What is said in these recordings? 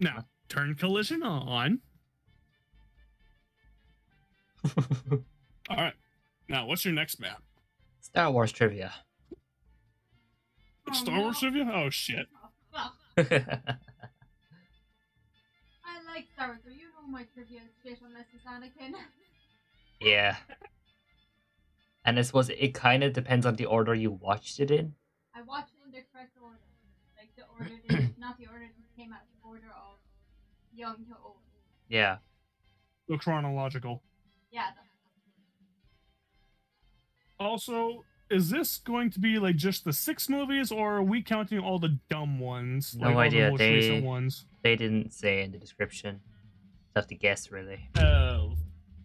Now, turn collision on. All right. Now, what's your next map? Star Wars trivia. Star Wars trivia? Oh, shit. I like Star Wars, so you know my trivia is shit unless it's Anakin. Yeah. And I suppose it kind of depends on the order you watched it in. I watched it in the correct order. Like the order that, not the order that came out, the order of young to old. Yeah. The chronological. Yeah. Also, is this going to be like just the 6 movies, or are we counting all the dumb ones? No idea. They didn't say in the description. I have to guess, really. Oh.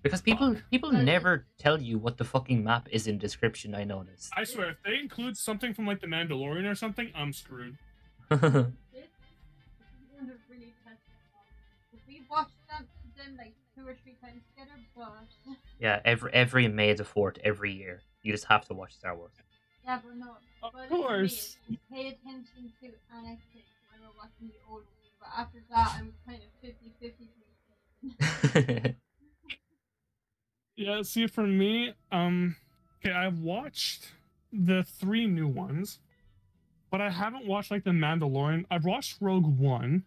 Because people never tell you what the fucking map is in description, I noticed. I swear, if they include something from like the Mandalorian or something, I'm screwed. We've watched them like 2 or 3 times together, but... Yeah, every May the 4th, every year. You just have to watch Star Wars. Yeah, but no. Of course. Pay attention to Anakin when we're watching the old one, but after that, I'm kind of 50-50. Yeah, see, for me, okay, I've watched the 3 new ones, but I haven't watched, like, The Mandalorian. I've watched Rogue One,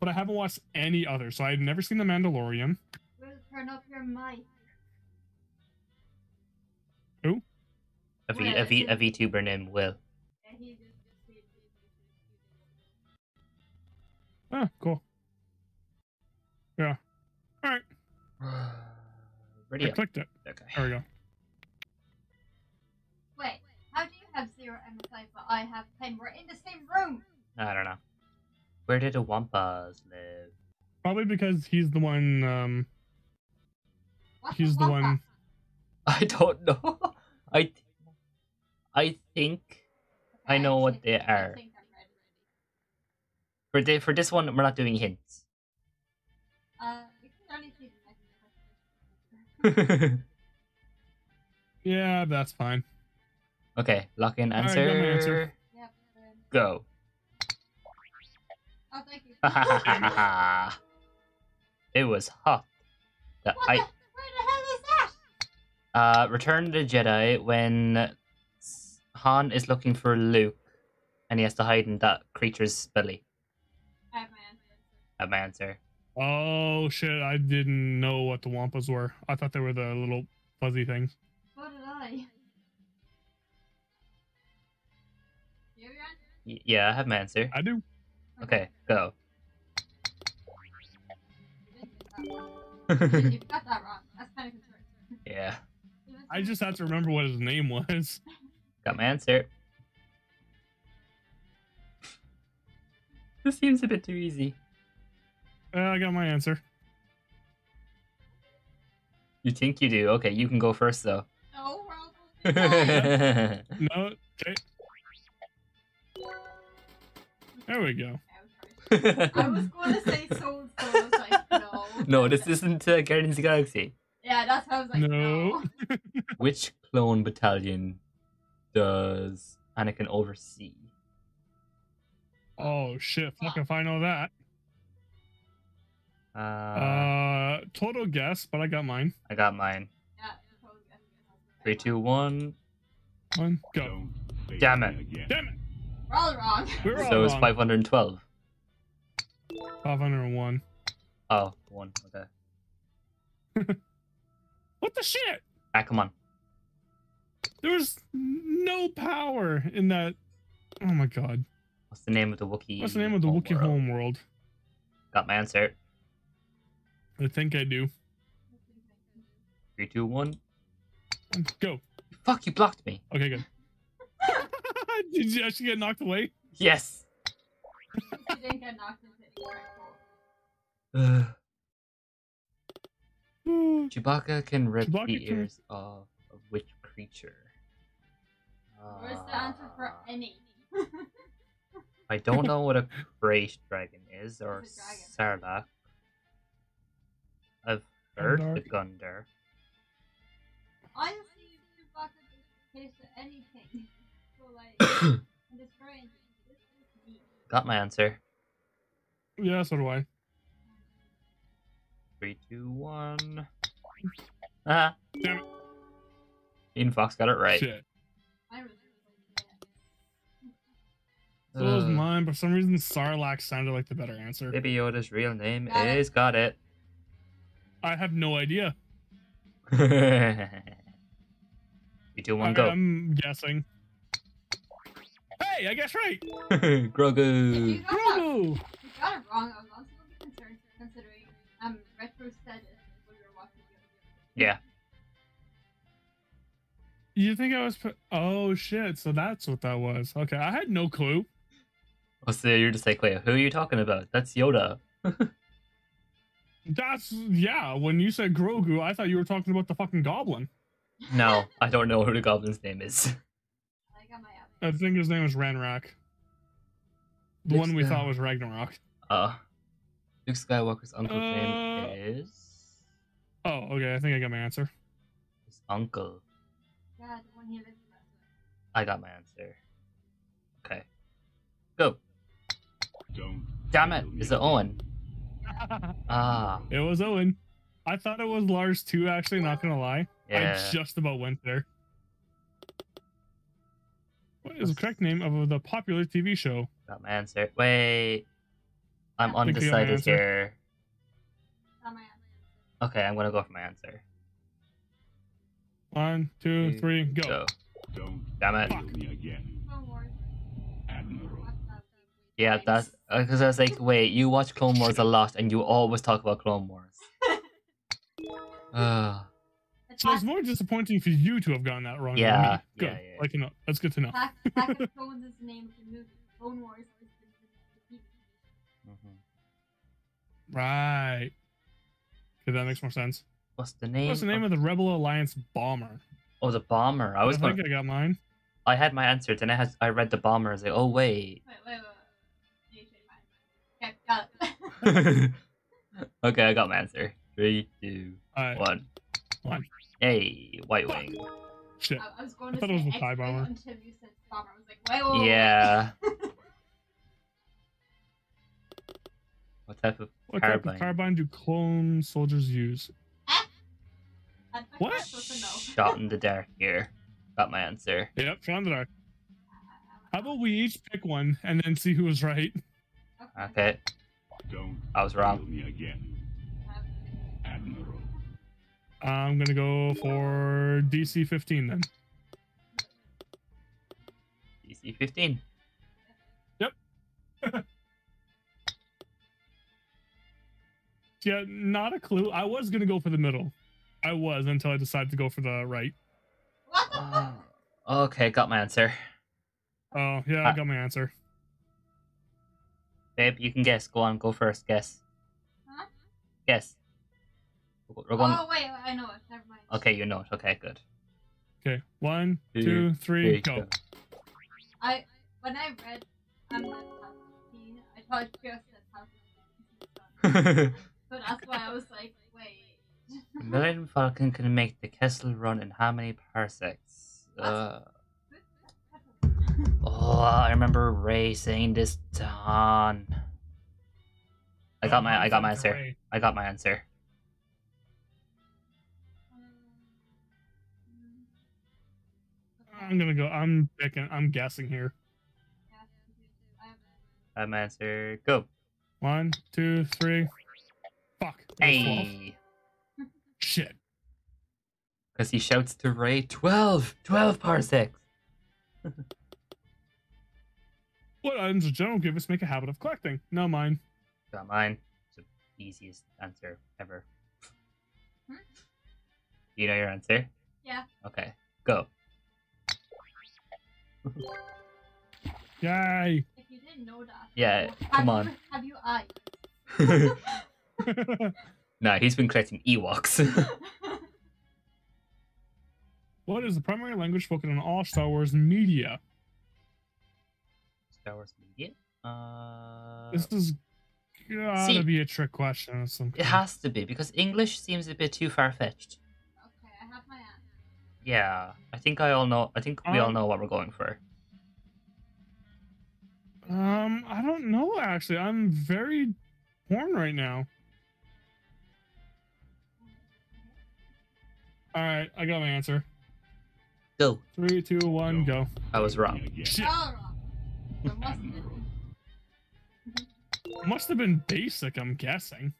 but I haven't watched any other, so I've never seen The Mandalorian. Will turn up your mic. Who? A VTuber named Will. Ah, cool. Yeah. Alright. I clicked it. Okay. There we go. Wait, how do you have 0 MSI but I have 10? We're in the same room! I don't know. Where did the Wampas live? Probably because he's the one, What's he's the one... I don't know. I think... Okay, I know what they are. For this one, we're not doing hints. Yeah, that's fine. Okay, lock in answer. Right, answer. Yep, go. Oh, thank you. It was hot. Where the hell is that? Return of the Jedi, when Han is looking for Luke, and he has to hide in that creature's belly. I have my answer. Oh shit, I didn't know what the Wampas were. I thought they were the little fuzzy things. So did I. You have your answer? Yeah, I have my answer. I do. Okay, go. You've got that wrong. That's kind of concerning. Yeah. I just have to remember what his name was. Got my answer. This seems a bit too easy. I got my answer. You think you do? Okay, you can go first, though. No, we're all going to die. No, okay. There we go. I was going to say Soul, so I was like, no. No, this isn't Guardians of the Galaxy. Yeah, that's how I was like, no. Which clone battalion does Anakin oversee? Oh, shit. Fuck if I know that. Total guess, but I got mine. Yeah, total guess. 3, 2, 1. One, go. Damn it. We're all wrong. So it's 512. 501. Oh, 1. Okay. What the shit? Ah, come on. There was no power in that. Oh my god. What's the name of the Wookiee? Homeworld? Got my answer. I think I do. 3, 2, 1. Go. Fuck, you blocked me. Okay, good. Did you actually get knocked away? Yes. You didn't get knocked away. Chewbacca can rip the ears off of which creature? Where's the answer for any? I don't know what a great dragon is, or Sarlacc. I've heard the Gundar. I have seen Chewbacca case to anything. So like, got my answer. Yeah, so do I. 3, 2, 1. Ah. Damn it. Ian Fox got it right. Shit. So was mine, but for some reason Sarlacc sounded like the better answer. Baby Yoda's real name is... Got it. I have no idea. 3, 2, 1, go. I'm guessing. Hey, I guess right. Grogu. Grogu. You got it wrong. I was also a little concerned considering retro said when we were watching the other day. Yeah. You think I was? Oh shit! So that's what that was. Okay, I had no clue. Oh, so you're just like, wait, who are you talking about? That's Yoda. That's yeah. When you said Grogu, I thought you were talking about the fucking goblin. No, I don't know who the goblin's name is. I think his name is Ranrak. The one we thought was Ragnarok. Luke Skywalker's uncle's name is... Oh, okay, I think I got my answer. His uncle. Yeah, the one he lives with. I got my answer. Okay. Go. Damn it, is it Owen? Ah. It was Owen. I thought it was Lars too, actually, not gonna lie. Yeah. I just about went there. What is the correct name of the popular TV show? Got my answer. Wait. I'm undecided here. Okay, I'm gonna go for my answer. 1, 2, 3, go. Damn it. Fuck. Yeah, that's... Because I was like, wait, you watch Clone Wars a lot and you always talk about Clone Wars. So it's more disappointing for you to have gotten that wrong. Yeah, than me. Good. Yeah. Like, you know, that's good to know. Back to Clone Wars. Right. Okay, that makes more sense. What's the name of the Rebel Alliance bomber? Oh, the bomber. I was thinking I got mine. I had my answer, then I read the bomber. I was like, oh wait. Wait. Okay, got it. Okay, I got my answer. 3, 2, 1. One. Hey, White Wing. Shit. I was going to say it was a TIE bomber. Until you said bomber, I was like, whoa. Yeah. What type of carbine do clone soldiers use? What? Shot in the dark here. Got my answer. Yep, shot in the dark. How about we each pick one and then see who was right? Okay. I was wrong. I'm gonna go for DC-15 then. DC-15. Yep. Yeah, not a clue. I was gonna go for the middle. I was until I decided to go for the right. What the fuck? Okay, got my answer. Oh yeah, I got my answer. Babe, you can guess. Go on, go first. Guess. Huh? Guess. Oh wait, I know it. Never mind. Okay, you know it. Okay, good. Okay, 1, 2, 3, go. When I read Palpatine, I thought just said Palpatine. So that's why I was like, wait. The Millennium Falcon can make the Kessel run in how many parsecs? Oh, I remember Ray saying this. I got my answer. I'm gonna go. I'm guessing here. I have my answer. Go. 1, 2, 3. Fuck. Hey. 12. Shit. Because he shouts to Ray, 12! 12 parsecs! What items does General Grievous make a habit of collecting? No, mine. Not mine. It's the easiest answer ever. Hmm? You know your answer? Yeah. Okay. Go. Yay! If you didn't know that, yeah, come on. Have you eyes? Nah, he's been collecting Ewoks. What is the primary language spoken in all Star Wars media? Star Wars media? This is gotta be a trick question or something. It has to be, because English seems a bit too far-fetched. Yeah, I think we all know what we're going for. I don't know actually. I'm very torn right now. All right, I got my answer. Go. 3, 2, 1, go. I was wrong. Shit. Must have been basic, I'm guessing.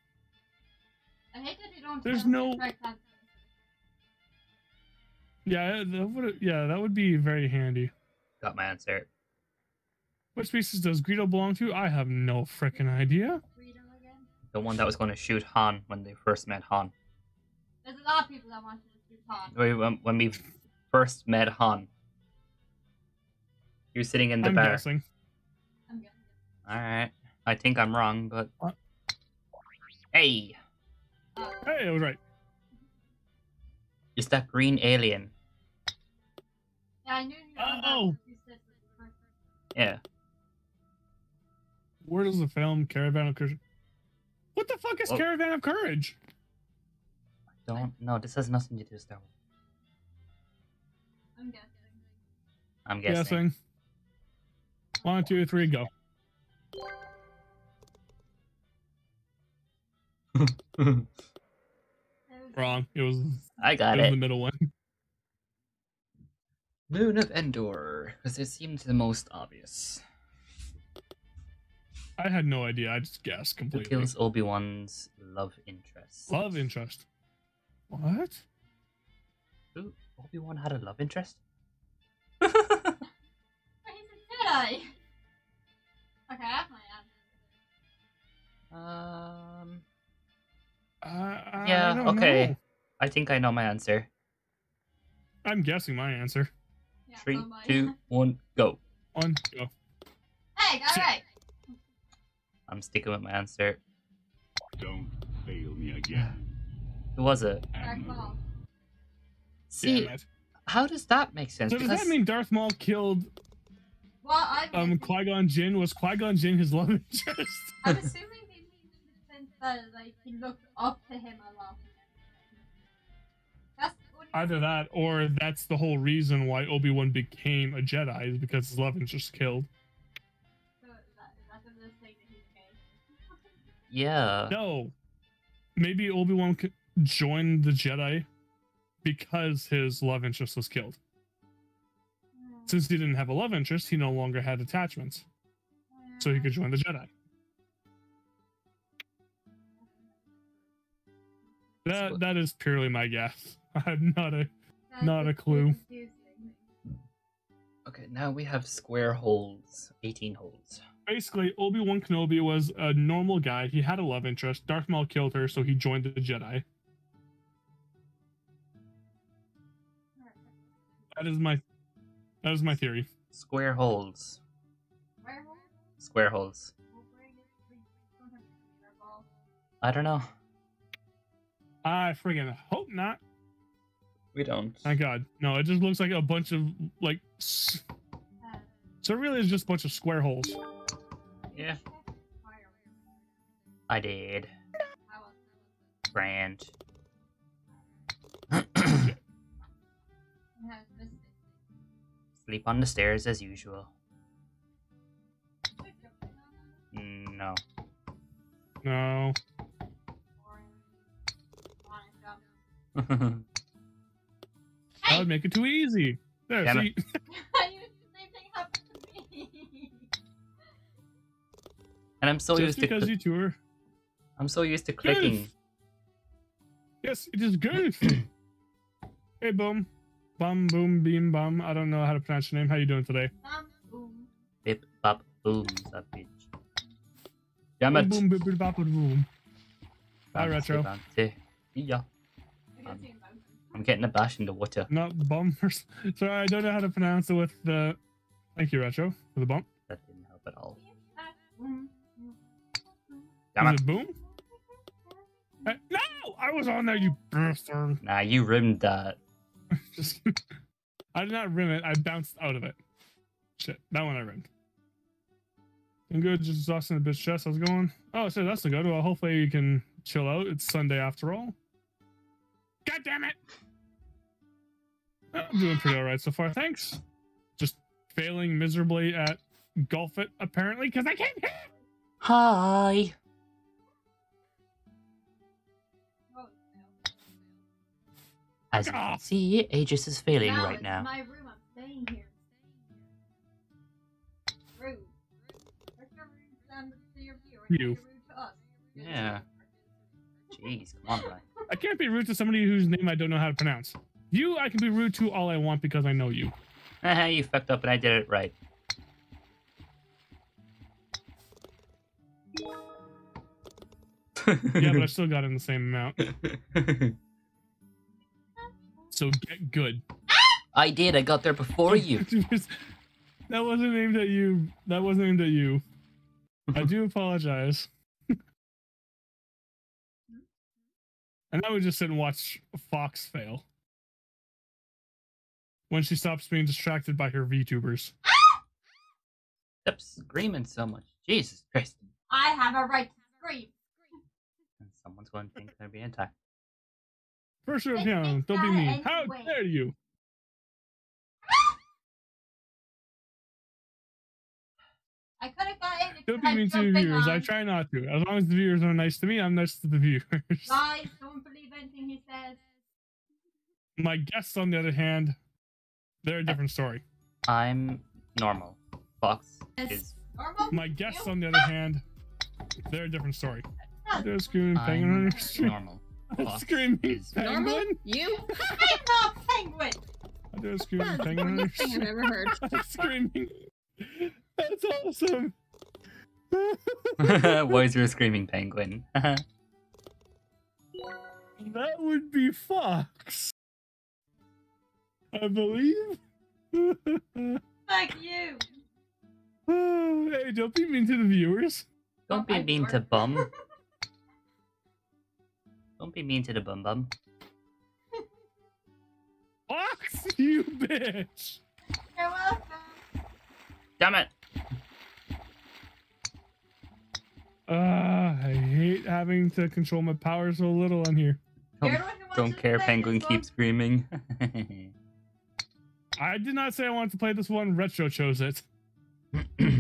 I hate that they don't. There's no. Yeah, that would be very handy. Got my answer. Which species does Greedo belong to? I have no freaking idea. Greedo again? The one that was going to shoot Han when they first met Han. There's a lot of people that wanted to shoot Han. When we first met Han, you're sitting in the bar. I'm guessing. All right. I think I'm wrong, but hey. Hey, I was right. It's that green alien. Yeah, I knew. Oh. Yeah. Where does the film Caravan of Courage? What the fuck is Caravan of Courage? I don't know. This has nothing to do with Star Wars. I'm guessing. 1, 2, 3, go. Wrong. It was. I got it. It was the middle one. Moon of Endor, because it seemed the most obvious. I had no idea. I just guessed completely. Who kills Obi-Wan's love interest? Love interest. What? Ooh, Obi-Wan had a love interest. But he's a Jedi. Okay, that's my answer. Yeah. I okay. Know. I think I know my answer. I'm guessing my answer. Yeah, 3, 2, 1, go. One, go. Hey, got it right. I'm sticking with my answer. Don't fail me again. Who was it? Darth Maul. See, how does that make sense? So does that mean Darth Maul killed? Well, Qui-Gon Jinn? Was Qui-Gon Jinn his love interest? I'm assuming he means in the sense that like he looked up to him a lot. Either that, or that's the whole reason why Obi-Wan became a Jedi, is because his love interest killed. So that's another thing that he became. Yeah. No. Maybe Obi-Wan joined the Jedi because his love interest was killed. Yeah. Since he didn't have a love interest, he no longer had attachments. Yeah. So he could join the Jedi. That is purely my guess. I have not a clue. Okay, now we have square holes, 18 holes. Basically, Obi-Wan Kenobi was a normal guy. He had a love interest. Darth Maul killed her, so he joined the Jedi. That is my theory. Square holes. Square holes. Square holes. I don't know. I friggin' hope not. We don't. Thank God. No, it just looks like a bunch of, like... So it really is just a bunch of square holes. Yeah. I did. Brand. Sleep on the stairs as usual. No. No. That would make it too easy. There, see? The same thing happened to me. And I'm so used to I'm so used to clicking. Goof. Yes, it is goof. Hey, boom, bum, boom, beam, bum. I don't know how to pronounce your name. How you doing today? Boom. Bip, bop, boom. That bitch. Damn it. Boom, boom, bip, bop, boom. Hi, Retro. Yeah. I'm getting a bash in the water. Not bump. Sorry, I don't know how to pronounce it with the... Thank you, Retro, for the bump. That didn't help at all. Damn it. Is it boom? No! I was on there, you bastard. Nah, you rimmed that. Just kidding. I did not rim it. I bounced out of it. Shit, that one I rimmed. I'm good, just exhausting the bitch chest. How's it going? Oh, shit, that's a good. Well, hopefully you can chill out. It's Sunday after all. God damn it! I'm doing pretty alright so far, thanks. Just failing miserably at golf it, apparently, because I can't hit! Hi! As you can see, Aegis is failing right now. My room. I'm staying here. You. Yeah. Jeez, come on, Brian. I can't be rude to somebody whose name I don't know how to pronounce. You, I can be rude to all I want because I know you. Haha, you fucked up and I did it right. Yeah, but I still got in the same amount. So get good. I did. I got there before you. That wasn't aimed at you. That wasn't aimed at you. I do apologize. And I would just sit and watch Fox fail. When she stops being distracted by her VTubers. Stop screaming so much. Jesus Christ. I have a right to scream. And someone's going to think they're being attacked. First your opinion, don't be mean. How dare you? I could have got it. Don't be mean to the viewers. I try not to. As long as the viewers are nice to me, I'm nice to the viewers. Guys, don't believe anything he says. My guests, on the other hand, they're a different story. I'm normal. Fox is normal. My guests, on the other hand, they're a different story. They're screaming penguin on your stream. Normal. Screaming penguin. Normal? You? I'm not penguin. They're screaming penguin on your stream. I've never heard. Screaming. That's awesome. Why's your screaming penguin? That would be Fox, I believe. Fuck you. Hey, don't be mean to the viewers. Don't be mean to bum. Don't be mean to the bum bum. Fox, you bitch. You're welcome. Damn it. I hate having to control my power so little on here. Don't care, penguin keeps screaming. I did not say I wanted to play this one, Retro chose it. You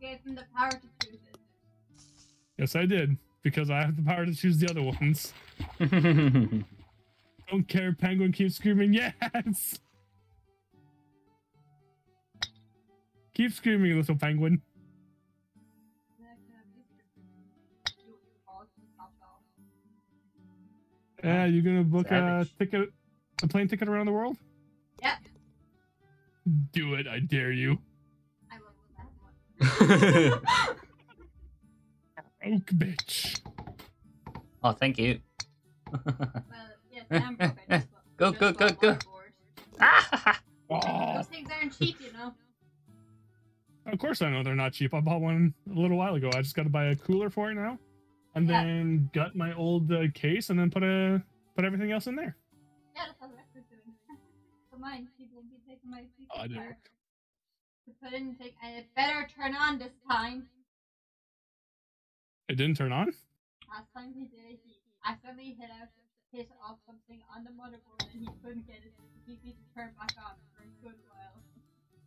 gave them the power to choose it. Yes, I did, because I have the power to choose the other ones. Don't care, penguin keeps screaming, yes! Keep screaming, little penguin. Yeah, you're gonna book a plane ticket around the world? Yep. Do it, I dare you. I love that one. Oak bitch. Oh, thank you. Yes, I'm broken, but go. Those things aren't cheap, you know. Of course I know they're not cheap. I bought one a little while ago. I just got to buy a cooler for it now. And then got my old case and then put everything else in there. Yeah, that's how the rest is doing. For mine, people will be taking my cooler to put in and take, and it better turn on this time. It didn't turn on? Last time he did it, he accidentally hit off something on the motherboard and he couldn't get it easy to turn back on for a good while.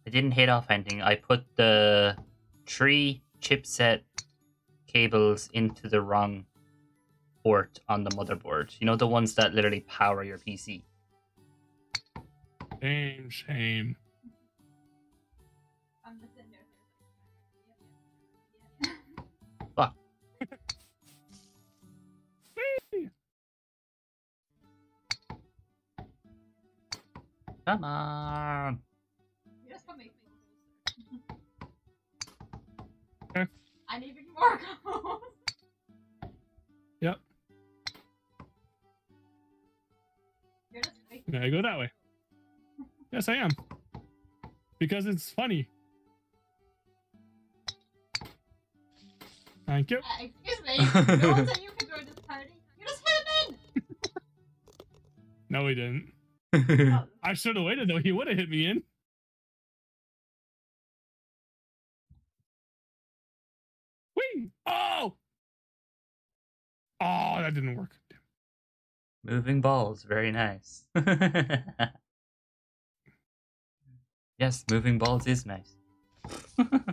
I didn't hit off anything. I put the 3 chipset cables into the wrong port on the motherboard. You know, the ones that literally power your PC. Shame, shame. Fuck. Come on. I need more combos. Yep. You're just making I go that way. Yes, I am. Because it's funny. Thank you. Excuse me. No one said you could join this party. You just hit him in. No, he didn't. Oh. I should have waited though. He would have hit me in. Oh, that didn't work. Moving balls, very nice. Yes, moving balls is nice. What?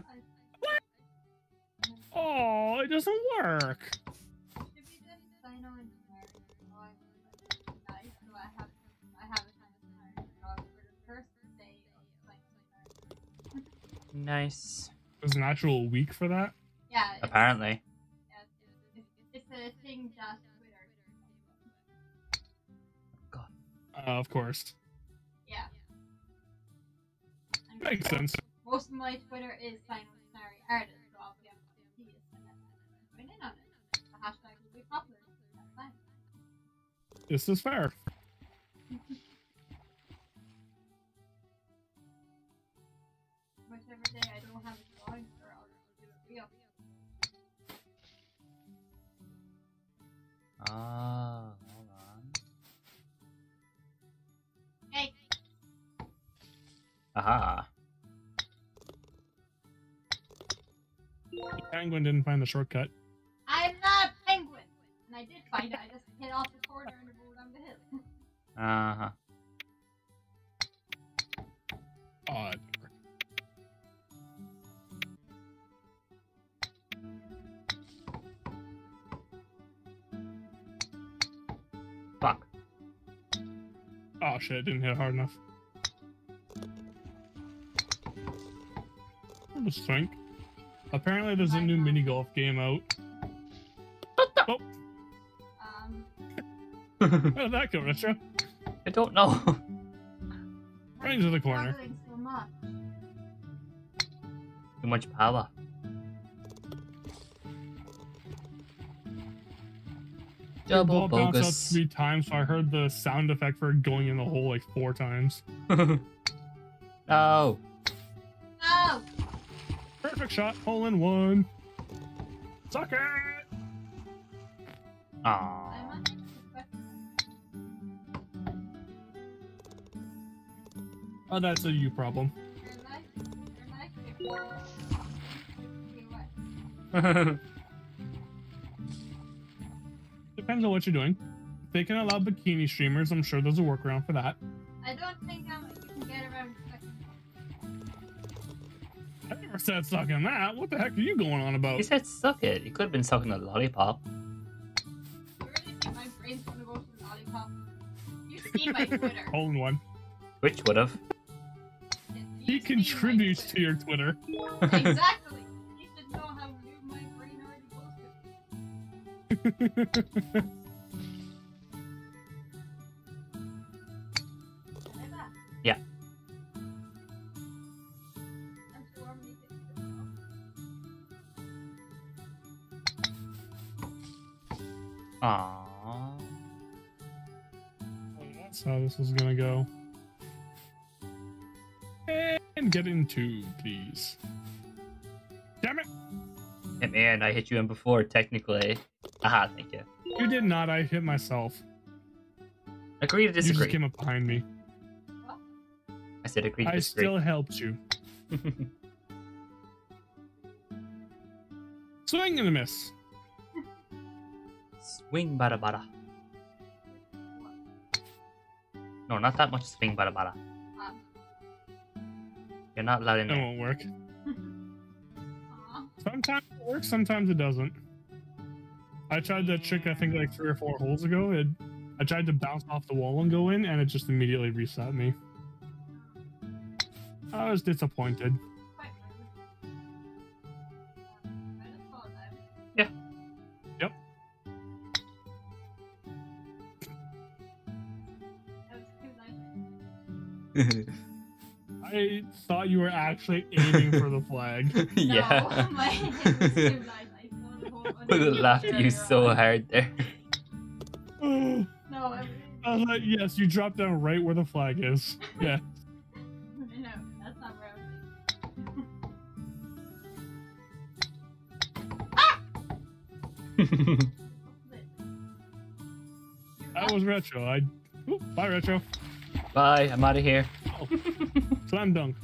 Oh, it doesn't work. Should we just sign on? I have Nice. There's an actual week for that? Yeah. Apparently. It's a thing Josh Twitter. God. Of course. Yeah. Makes sense. Most of my Twitter is signary artists, so I'll be able to see it and then on it. The hashtag will be popular. That's fine. This is fair. Whichever day I don't have a drawing for, I'll just do it real. Ah, hold on. Hey! Aha! Penguin didn't find the shortcut. I'm not a penguin! And I did find it, I just hit off the corner and rolled down the hill. Uh-huh. Odd. Fuck. Oh shit, it didn't hit hard enough. I just think. Apparently there's a new mini-golf game out. What the? Oh. How did that go, Retro? I don't know. Right into the corner. So much. Too much power. Double ball bounced out 3 times, so I heard the sound effect for going in the hole like 4 times. Oh. Oh! Perfect shot, hole in one. Suck it! Aww. Oh, that's a you problem. Depends on what you're doing. If they can allow bikini streamers, I'm sure there's a workaround for that. I don't think you can get around sucking. I never said sucking that. What the heck are you going on about? You said suck it. You could have been sucking a lollipop. You really think my brain's gonna go to the lollipop? You see my Twitter. Hole in one. Which would have? He contributes to your Twitter. Exactly. He should know how new my brain already goes to. Yeah. Aww. That's how this is gonna go. And get into, please. Damn it! Hey man, I hit you in before, technically. Aha, thank you. You did not, I hit myself. Agree to disagree. You just came up behind me. What? I said agree to disagree. I still helped you. Swing and a miss. Swing bada bada. No, not that much swing bada bada. You're not allowed in there. It won't work. Sometimes it works, sometimes it doesn't. I tried that trick, I think, like 3 or 4 holes ago. I tried to bounce off the wall and go in, and it just immediately reset me. I was disappointed. Yeah. Yep. That was too nice. I thought you were actually aiming for the flag. Yeah. My head was too light. I laughed you so hard there. No, I was like, yes, you dropped down right where the flag is. Yeah. No, that's not where I was like. Ah! That was Retro. Bye, Retro. Bye, I'm out of here. Oh. Slam dunk.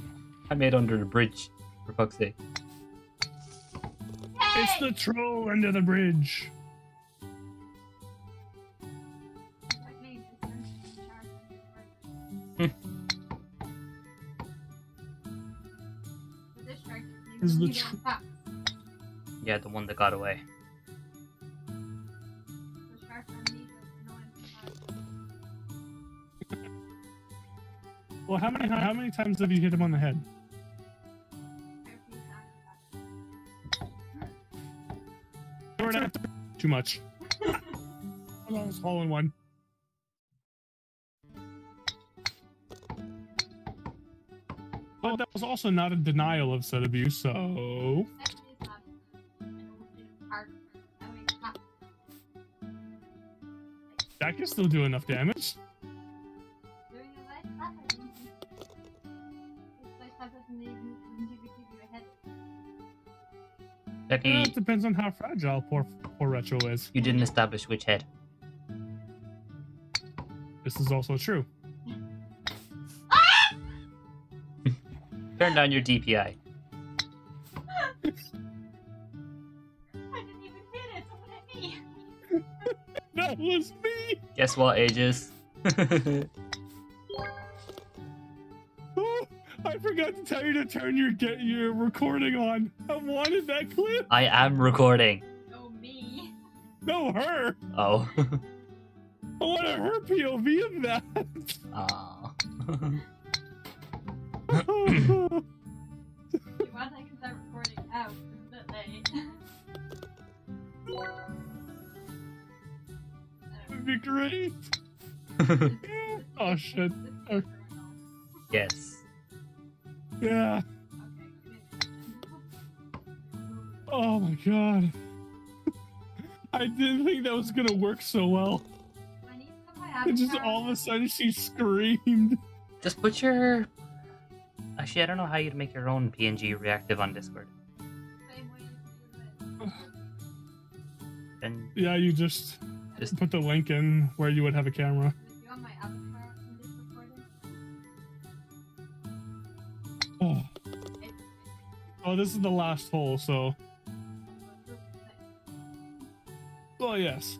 I made under the bridge, for fuck's sake. Hey! It's the troll under the bridge. Is the yeah, the one that got away. Well, how many times have you hit him on the head? pouring out too much. I'm almost hauling one. But that was also not a denial of said abuse, so... That can still do enough damage. It depends on how fragile poor Retro is. You didn't establish which head. This is also true. Turn down your DPI. I didn't even hit it. Somebody hit me. That was me. Guess what, Aegis? Oh, I forgot to tell you to turn your recording on. I wanted that clip. I am recording. No, me. No, her. Oh. I wanted her POV of that. Oh. Once I can start recording out, it's a bit late. That'd be great. Oh shit. Okay. Yes. Yeah. Oh my god. I didn't think that was gonna work so well. And just all of a sudden she screamed. Just put your... Actually, I don't know how you'd make your own PNG reactive on Discord. And yeah, you just put the link in where you would have a camera. Oh. Oh, this is the last hole, so... Oh, yes.